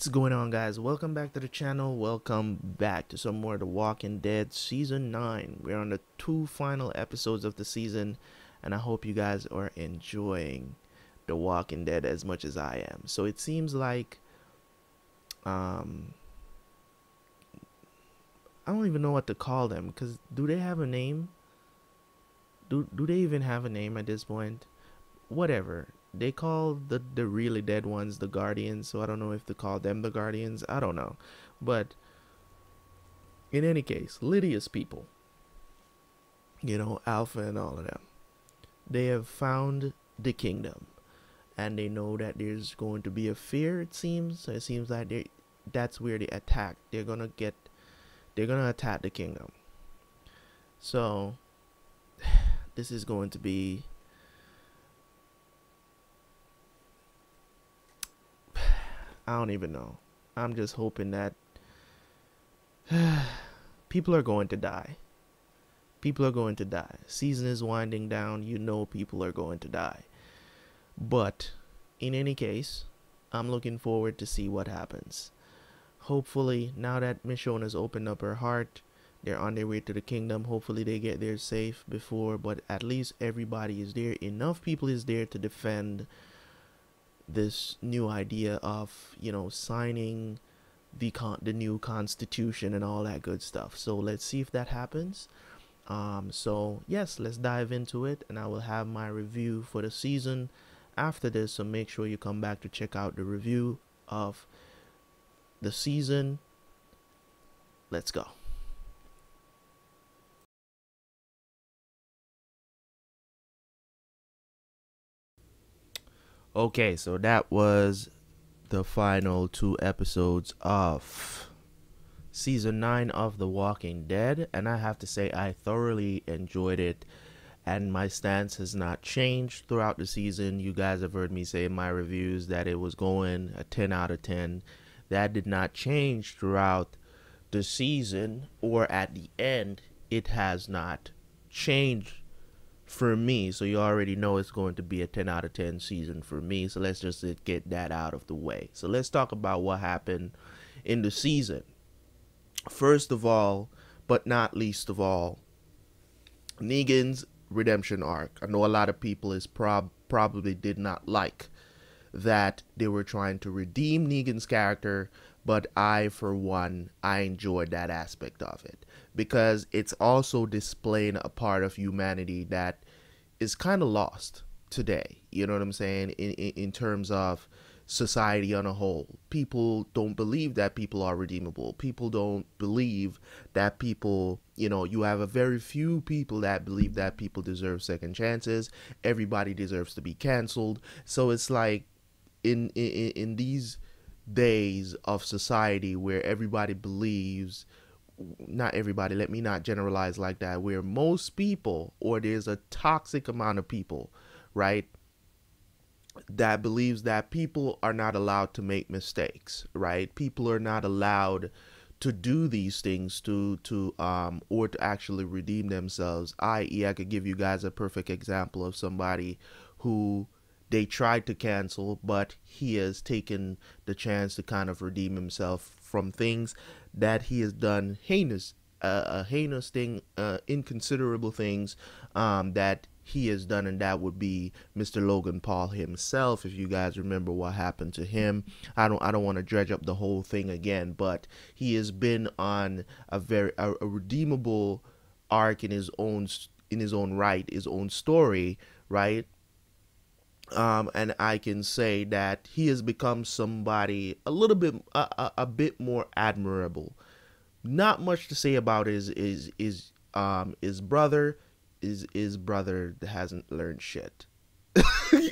What's going on, guys? Welcome back to the channel. Welcome back to some more The Walking Dead season 9. We're on the 2 final episodes of the season, and I hope you guys are enjoying The Walking Dead as much as I am. So it seems like I don't even know what to call them, because do they have a name? Do they even have a name at this point? Whatever. They call the really dead ones the Guardians, so I don't know if they call them the Guardians. I don't know. But in any case, Lydia's people, you know, Alpha and all of them, they have found the kingdom, and they know that there's going to be a fear, it seems. So it seems like that's where they attack. They're gonna attack the kingdom. So this is going to be I don't even know. I'm just hoping that people are going to die. People are going to die. Season is winding down. You know, people are going to die. But in any case, I'm looking forward to see what happens. Hopefully, now that Michonne has opened up her heart, they're on their way to the kingdom. Hopefully they get there safe before, but at least everybody is there. Enough people is there to defend this new idea of, you know, signing the new constitution and all that good stuff. So let's see if that happens. So yes, let's dive into it, and I will have my review for the season after this, so make sure you come back to check out the review of the season. Let's go. Okay, so that was the final 2 episodes of season 9 of The Walking Dead, and I have to say I thoroughly enjoyed it, and my stance has not changed throughout the season. You guys have heard me say in my reviews that it was going a 10 out of 10. That did not change throughout the season or at the end. It has not changed for me, so you already know it's going to be a 10 out of 10 season for me. So let's just get that out of the way. So let's talk about what happened in the season. First of all, but not least of all, Negan's redemption arc. I know a lot of people is probably did not like that they were trying to redeem Negan's character, but I, for one, I enjoyed that aspect of it, because it's also displaying a part of humanity that is kind of lost today. You know what I'm saying? In terms of society on a whole, people don't believe that people are redeemable. People don't believe that people, you know, you have a very few people that believe that people deserve second chances. Everybody deserves to be canceled. So it's like in these days of society where everybody believes, not everybody, let me not generalize like that, where most people, or there's a toxic amount of people, right, that believes that people are not allowed to make mistakes, right? People are not allowed to do these things or to actually redeem themselves, i.e. I could give you guys a perfect example of somebody who they tried to cancel, but he has taken the chance to kind of redeem himself from things that he has done, heinous thing, inconsiderable things that he has done, and that would be Mr. Logan Paul himself, if you guys remember what happened to him. I don't want to dredge up the whole thing again, but he has been on a redeemable arc in his own right, his own story, right? And I can say that he has become somebody a little bit, a bit more admirable. Not much to say about his brother. His brother hasn't learned shit.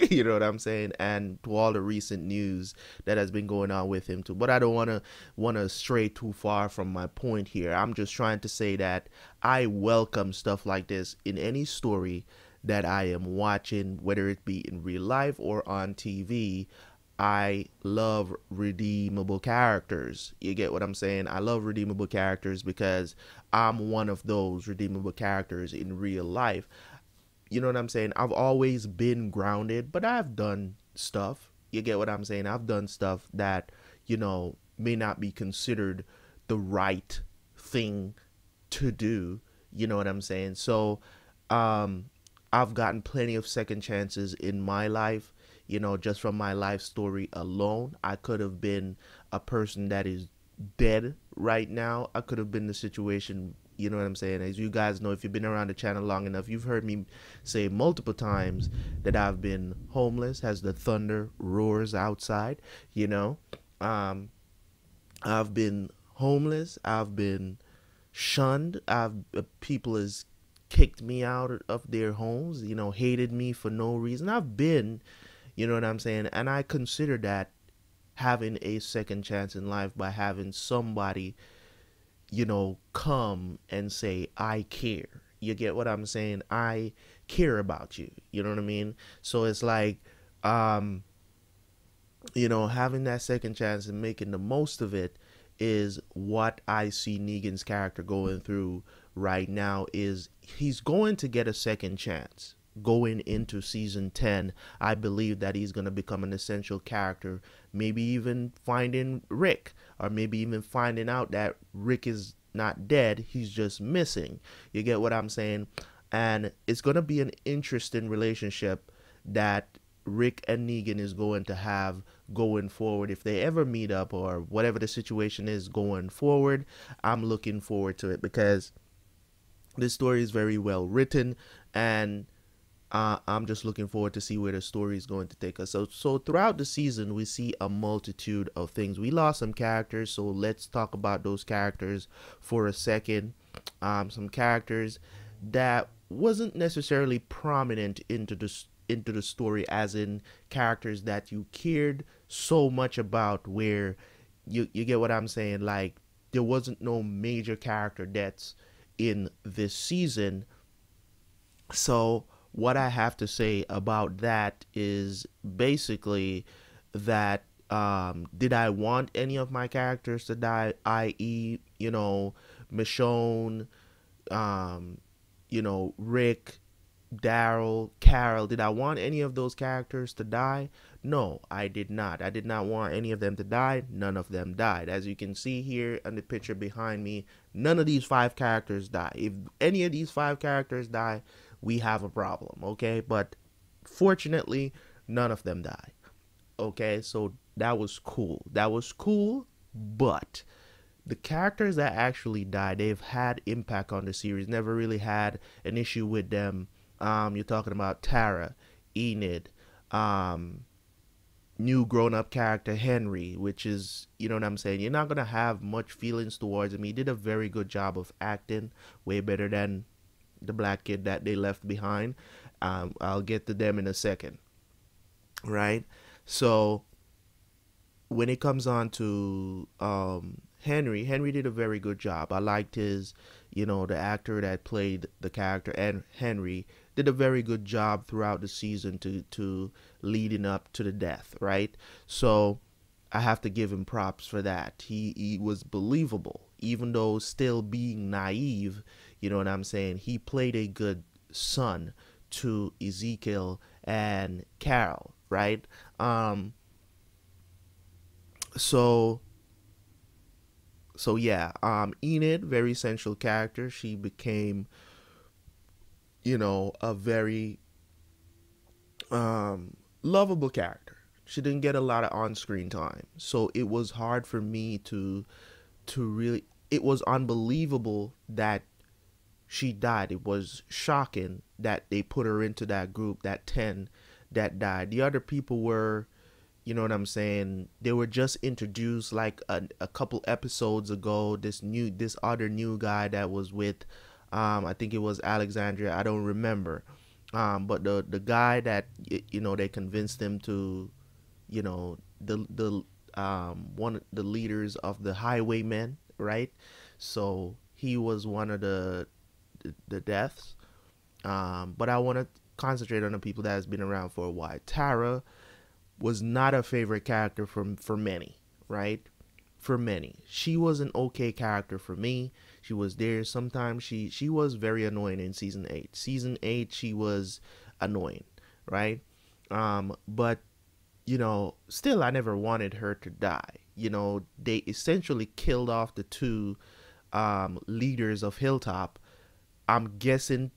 You know what I'm saying? And to all the recent news that has been going on with him too. But I don't wanna stray too far from my point here. I'm just trying to say that I welcome stuff like this in any story that I am watching, whether it be in real life or on TV. I love redeemable characters. You get what I'm saying? I love redeemable characters because I'm one of those redeemable characters in real life. You know what I'm saying? I've always been grounded, but I've done stuff. You get what I'm saying? I've done stuff that, you know, may not be considered the right thing to do. You know what I'm saying? So I've gotten plenty of second chances in my life, you know, just from my life story alone. I could have been a person that is dead right now. I could have been the situation, you know what I'm saying? As you guys know, if you've been around the channel long enough, you've heard me say multiple times that I've been homeless as the thunder roars outside, you know. I've been homeless. I've been shunned. People has kicked me out of their homes, you know, hated me for no reason. I've been, you know what I'm saying? And I consider that having a second chance in life, by having somebody, you know, come and say, I care. You get what I'm saying? I care about you. You know what I mean? So it's like, you know, having that second chance and making the most of it is what I see Negan's character going through right now. Is he's going to get a second chance going into season 10. I believe that he's going to become an essential character, maybe even finding Rick, or maybe even finding out that Rick is not dead. He's just missing. You get what I'm saying? And it's going to be an interesting relationship that Rick and Negan is going to have going forward, if they ever meet up or whatever the situation is going forward. I'm looking forward to it because this story is very well written, and I'm just looking forward to see where the story is going to take us. So throughout the season, we see a multitude of things. We lost some characters, so let's talk about those characters for a second. Some characters that wasn't necessarily prominent into the story, as in characters that you cared so much about, where you get what I'm saying? Like, there wasn't no major character deaths in this season. So what I have to say about that is basically that, did I want any of my characters to die? i.e., you know, Michonne, you know, Rick, Daryl, Carol. Did I want any of those characters to die? No, I did not. I did not want any of them to die. None of them died. As you can see here on the picture behind me, none of these 5 characters die. If any of these 5 characters die, we have a problem, okay? But fortunately, none of them die, okay? So that was cool. That was cool, but the characters that actually die, they've had impact on the series. Never really had an issue with them. You're talking about Tara, Enid, new grown-up character Henry, which is, you know what I'm saying, you're not gonna have much feelings towards him. He did a very good job of acting, way better than the black kid that they left behind. I'll get to them in a second, right? So when it comes on to Henry did a very good job. I liked his, you know, the actor that played the character, and Henry did a very good job throughout the season to leading up to the death, right? So I have to give him props for that. He was believable, even though still being naive, you know what I'm saying? He played a good son to Ezekiel and Carol, right? So yeah, Enid, very central character. She became, you know, a very lovable character. She didn't get a lot of on-screen time, so it was hard for me to really. It was unbelievable that she died. It was shocking that they put her into that group, that 10 that died. The other people were, you know what I'm saying, they were just introduced like a couple episodes ago. This other new guy that was with, I think it was Alexandria, I don't remember, but the guy that, you know, they convinced him to, you know, the leaders of the highwaymen, right? So he was one of the deaths. But I want to concentrate on the people that has been around for a while. Tara was not a favorite character for many, right? For many. She was an okay character for me. She was there sometimes. She was very annoying in season 8. Season 8, she was annoying, right? But, you know, still I never wanted her to die. you know, they essentially killed off the two leaders of Hilltop, I'm guessing,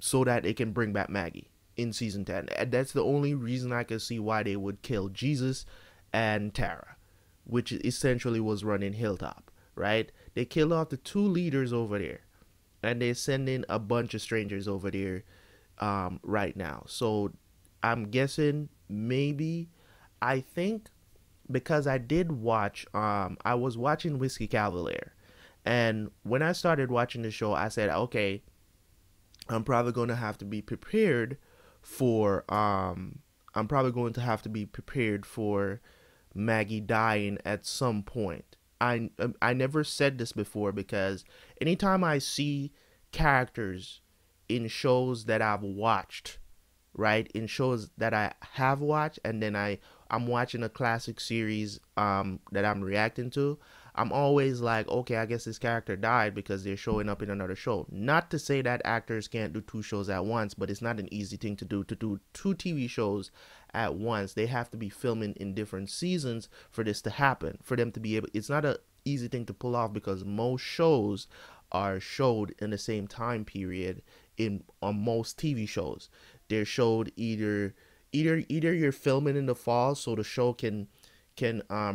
so that they can bring back Maggie in season 10. And that's the only reason I can see why they would kill Jesus and Tara, which essentially was running Hilltop, right? They killed off the two leaders over there, and they're sending a bunch of strangers over there right now. So I'm guessing maybe, I think, because I did watch, I was watching Whiskey Cavalier, and when I started watching the show, I said, okay, I'm probably going to have to be prepared for, I'm probably going to have to be prepared for Maggie dying at some point. I never said this before, because anytime I see characters in shows that I've watched, right, in shows that I have watched, and then I'm watching a classic series that I'm reacting to, I'm always like, okay, I guess this character died because they're showing up in another show. Not to say that actors can't do two shows at once, but it's not an easy thing to do two TV shows at once. They have to be filming in different seasons for this to happen, for them to be able, it's not an easy thing to pull off, because most shows are showed in the same time period on most TV shows. They're showed either you're filming in the fall so the show can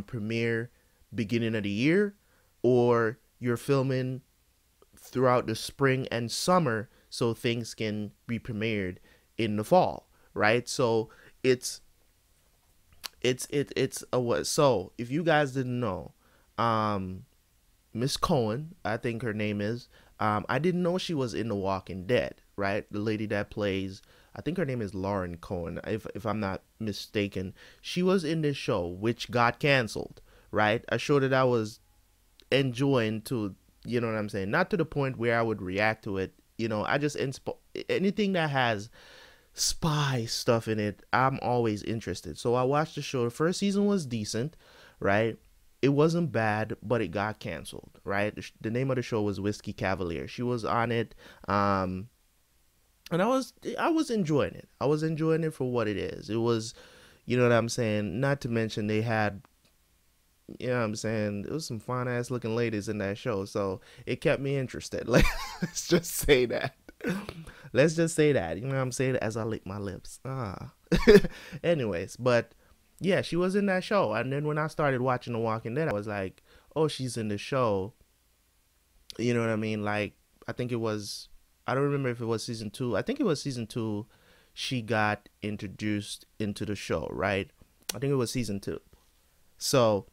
premiere beginning of the year, or you're filming throughout the spring and summer so things can be premiered in the fall, right? So so if you guys didn't know, Miss Cohen, I think her name is, I didn't know she was in The Walking Dead, right? The lady that plays, I think her name is Lauren Cohen, if I'm not mistaken. She was in this show, which got canceled, right? A show that I was enjoying, to, you know what I'm saying? Not to the point where I would react to it. You know, I just, anything that has spy stuff in it, I'm always interested. So I watched the show. The first season was decent, right? It wasn't bad, but it got canceled, right? The name of the show was Whiskey Cavalier. She was on it. And I was enjoying it. I was enjoying it for what it is. It was, you know what I'm saying? Not to mention they had, you know what I'm saying, it was some fine ass looking ladies in that show. So it kept me interested. Like, let's just say that. Let's just say that. You know what I'm saying? As I lick my lips. Anyways, but yeah, she was in that show. And then when I started watching The Walking Dead, I was like, oh, she's in the show. You know what I mean? Like, I think it was, I don't remember if it was season 2. I think it was season 2 she got introduced into the show, right? I think it was season 2. So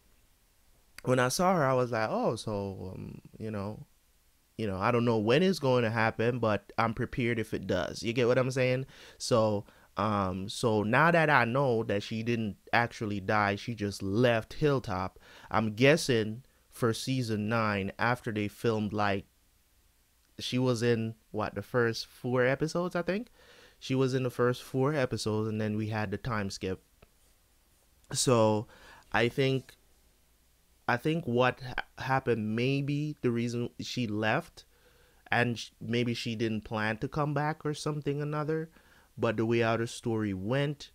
when I saw her, I was like, oh, so, you know, I don't know when it's going to happen, but I'm prepared if it does. You get what I'm saying? So, so now that I know that she didn't actually die, she just left Hilltop, I'm guessing for season 9, after they filmed, like, she was in what, the first 4 episodes, I think she was in the first 4 episodes, and then we had the time skip. So I think what happened, maybe the reason she left, and maybe she didn't plan to come back or something another, but the way out of story went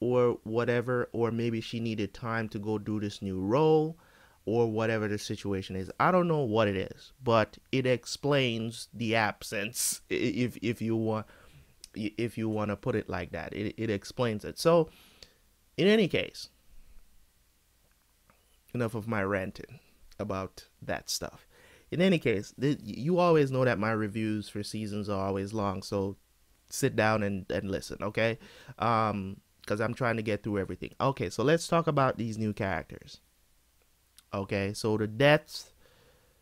or whatever, or maybe she needed time to go do this new role, or whatever the situation is. I don't know what it is, but it explains the absence, if you want to put it like that. It explains it. So in any case, enough of my ranting about that stuff. In any case, you always know that my reviews for seasons are always long, so sit down and listen, okay? Because I'm trying to get through everything. Okay, so let's talk about these new characters. Okay, so the deaths,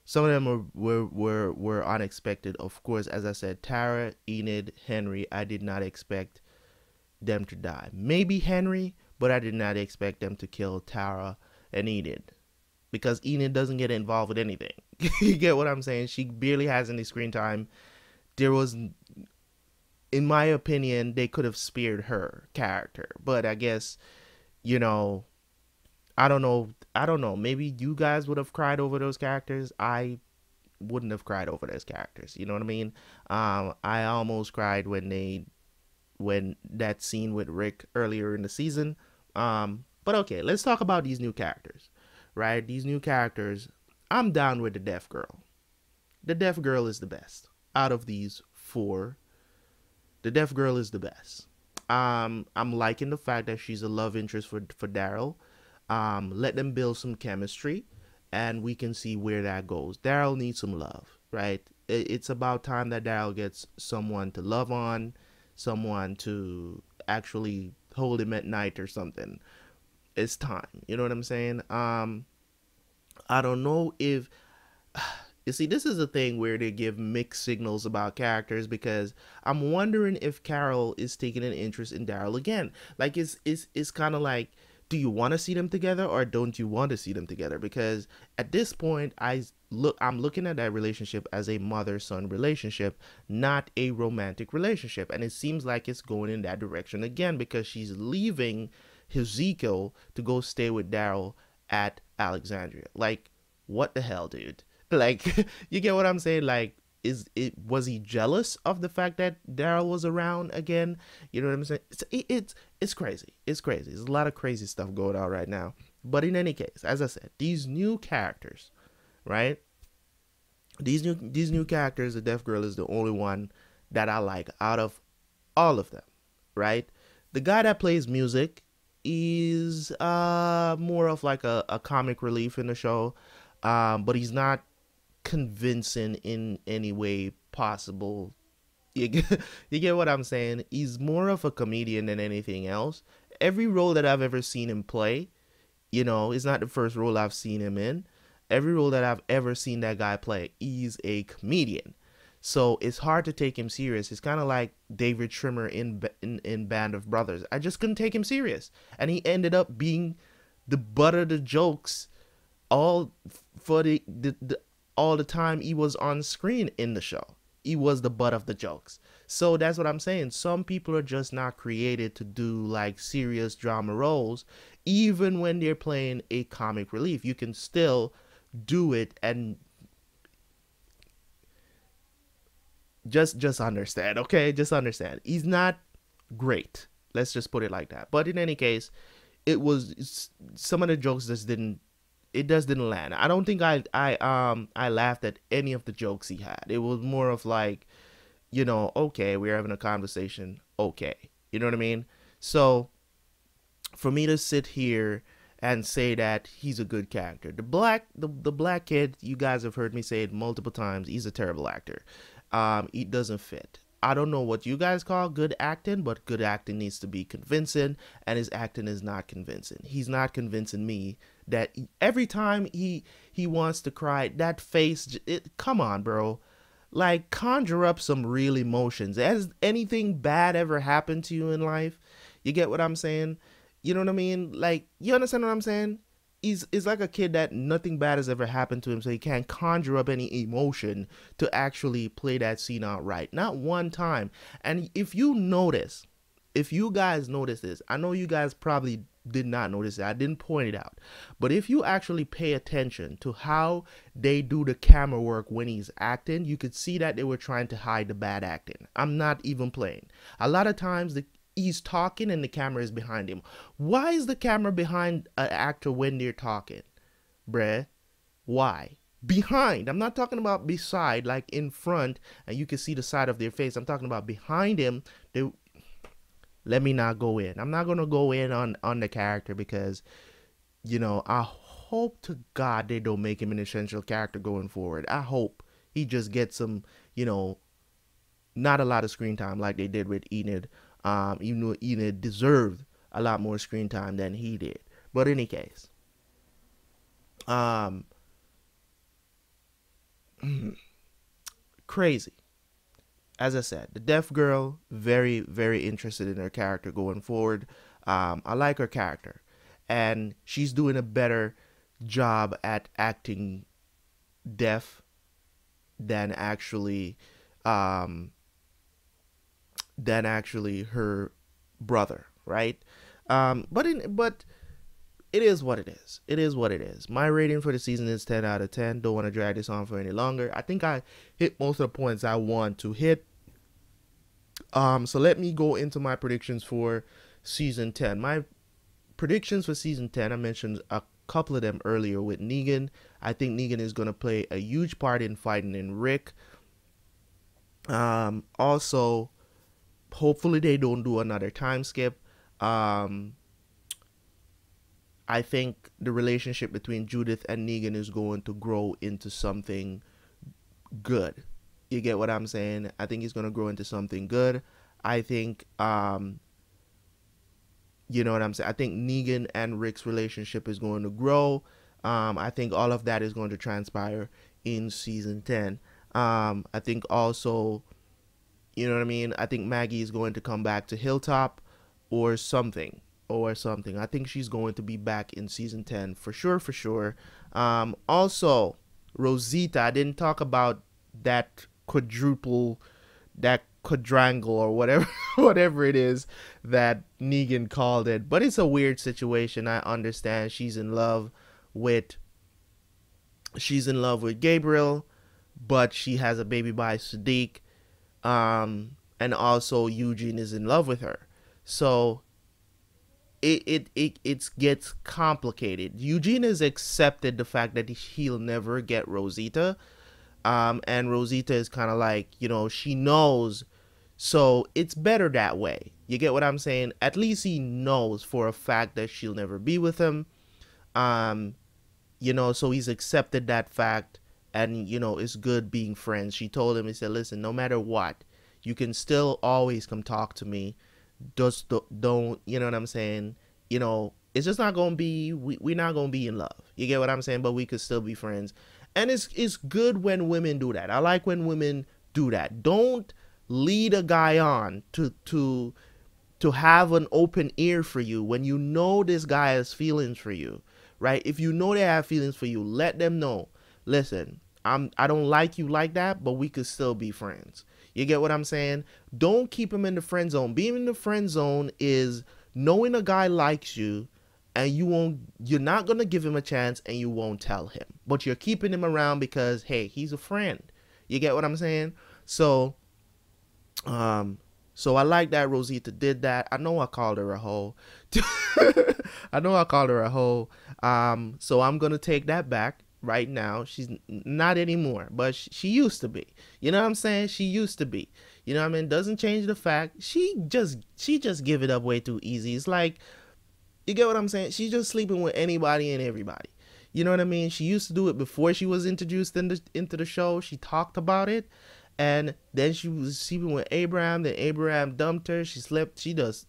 some of them were unexpected. Of course, as I said, Tara, Enid, Henry, I did not expect them to die. Maybe Henry, but I did not expect them to kill Tara and Enid, because Enid doesn't get involved with anything. You get what I'm saying? She barely has any screen time. There was, in my opinion, they could have spared her character, but I guess, you know, I don't know. Maybe you guys would have cried over those characters. I wouldn't have cried over those characters. You know what I mean? I almost cried when that scene with Rick earlier in the season. But okay, let's talk about these new characters, right? These new characters. I'm down with the deaf girl. The deaf girl is the best out of these four. The deaf girl is the best. I'm liking the fact that she's a love interest for Daryl. Let them build some chemistry and we can see where that goes. Daryl needs some love, right? It's about time that Daryl gets someone to love on, someone to actually hold him at night or something. It's time. You know what I'm saying? I don't know if... You see, this is a thing where they give mixed signals about characters, because I'm wondering if Carol is taking an interest in Daryl again. Like, it's kind of like, do you want to see them together or don't you want to see them together? Because at this point, I'm looking at that relationship as a mother-son relationship, not a romantic relationship. And it seems like it's going in that direction again, because she's leaving Ezekiel to go stay with Daryl at Alexandria. Like, what the hell, dude? Like, you get what I'm saying? Like, was he jealous of the fact that Daryl was around again? You know what I'm saying? It's crazy. It's crazy. There's a lot of crazy stuff going on right now. But in any case, as I said, these new characters, right? These new characters, the deaf girl is the only one that I like out of all of them, right? The guy that plays music is more of like a comic relief in the show, but he's not convincing in any way possible. You get what I'm saying? He's more of a comedian than anything else. Every role that I've ever seen him play, you know, it's not the first role I've seen him in. Every role that I've ever seen that guy play, he's a comedian. So it's hard to take him serious. It's kind of like David Schwimmer in Band of Brothers. I just couldn't take him serious. And he ended up being the butt of the jokes all for all the time he was on screen in the show. He was the butt of the jokes. So that's what I'm saying. Some people are just not created to do like serious drama roles. Even when they're playing a comic relief, you can still do it and just understand. Okay, just understand. He's not great. Let's just put it like that. But in any case, it was some of the jokes just didn't. It just didn't land. I don't think I laughed at any of the jokes he had. It was more of like, you know, okay, we're having a conversation. Okay. You know what I mean? So for me to sit here and say that he's a good character, the black kid, you guys have heard me say it multiple times. He's a terrible actor. He doesn't fit. I don't know what you guys call good acting, but good acting needs to be convincing, and his acting is not convincing. He's not convincing me that every time he wants to cry, that face, come on, bro. Like, conjure up some real emotions. Has anything bad ever happened to you in life? You get what I'm saying? You know what I mean? Like, you understand what I'm saying? He's like a kid that nothing bad has ever happened to him, so he can't conjure up any emotion to actually play that scene out right. Not one time. And if you notice, if you guys notice this, I know you guys probably did not notice it. I didn't point it out. But if you actually pay attention to how they do the camera work when he's acting, you could see that they were trying to hide the bad acting. I'm not even playing. A lot of times he's talking and the camera is behind him. Why is the camera behind an actor when they're talking? Bruh, why? Behind. I'm not talking about beside, like in front, and you can see the side of their face. I'm talking about behind him. Let me not go in. I'm not going to go in on the character because, you know, I hope to God they don't make him an essential character going forward. I hope he just gets some, you know, not a lot of screen time like they did with Enid. Even though Enid deserved a lot more screen time than he did. But in any case, crazy. As I said, the deaf girl, very, very interested in her character going forward. I like her character, and she's doing a better job at acting deaf than actually, her brother, right? But it is what it is. It is what it is. My rating for the season is 10 out of 10. Don't want to drag this on for any longer. I think I hit most of the points I want to hit. So let me go into my predictions for season 10. My predictions for season 10, I mentioned a couple of them earlier with Negan. I think Negan is going to play a huge part in fighting in Rick. Also, hopefully they don't do another time skip. I think the relationship between Judith and Negan is going to grow into something good. You get what I'm saying? I think he's going to grow into something good. I think, you know what I'm saying? I think Negan and Rick's relationship is going to grow. I think all of that is going to transpire in season 10. I think also, you know what I mean? I think Maggie is going to come back to Hilltop or something. I think she's going to be back in season 10 for sure, also, Rosita, I didn't talk about that quadrangle or whatever it is that Negan called it, but it's a weird situation. I understand she's in love with Gabriel, but she has a baby by Siddiq, and also Eugene is in love with her, so it gets complicated. Eugene has accepted the fact that he'll never get Rosita, and Rosita is kind of like, you know, she knows, so it's better that way. You get what I'm saying? At least he knows for a fact that she'll never be with him, you know, so he's accepted that fact, and, you know, it's good being friends. She told him, he said, listen, no matter what, you can still always come talk to me. Just don't, you know what I'm saying? You know, it's just not gonna be, we're not gonna be in love. You get what I'm saying? But we could still be friends. And it's good when women do that. I like when women do that. Don't lead a guy on to have an open ear for you when you know this guy has feelings for you, right? If you know they have feelings for you, let them know. Listen, I don't like you like that, but we could still be friends. You get what I'm saying? Don't keep him in the friend zone. Being in the friend zone is knowing a guy likes you and you're not going to give him a chance and you won't tell him. But you're keeping him around because, hey, he's a friend. You get what I'm saying? So, I like that Rosita did that. I know I called her a hoe. So I'm going to take that back. Right now, she's not anymore, but she used to be. You know what I'm saying? She used to be. You know what I mean? Doesn't change the fact she just give it up way too easy. It's like, you get what I'm saying? She's just sleeping with anybody and everybody. You know what I mean? She used to do it before she was introduced into the show. She talked about it, and then she was sleeping with Abraham. Then Abraham dumped her. She slept. She's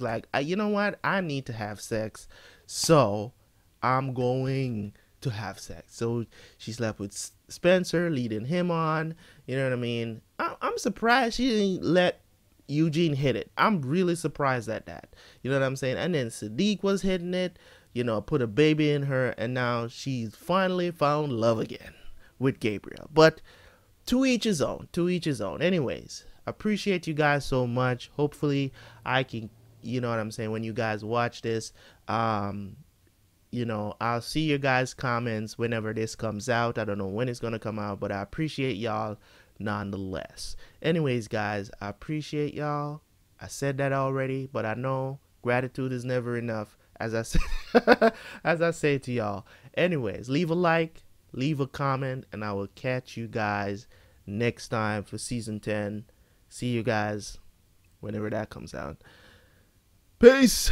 like, you know what? I need to have sex, so I'm going to have sex. So she slept with Spencer, leading him on. You know what I mean? I'm surprised she didn't let Eugene hit it. I'm really surprised at that. You know what I'm saying? And then Siddiq was hitting it, you know, put a baby in her, and now she's finally found love again with Gabriel. But to each his own, to each his own. Anyways, appreciate you guys so much. Hopefully I can, you know what I'm saying, when you guys watch this, you know, I'll see your guys' comments whenever this comes out. I don't know when it's going to come out, but I appreciate y'all nonetheless. Anyways, guys, I appreciate y'all. I said that already, but I know gratitude is never enough, as I say, as I say to y'all. Anyways, leave a like, leave a comment, and I will catch you guys next time for season 10. See you guys whenever that comes out. Peace.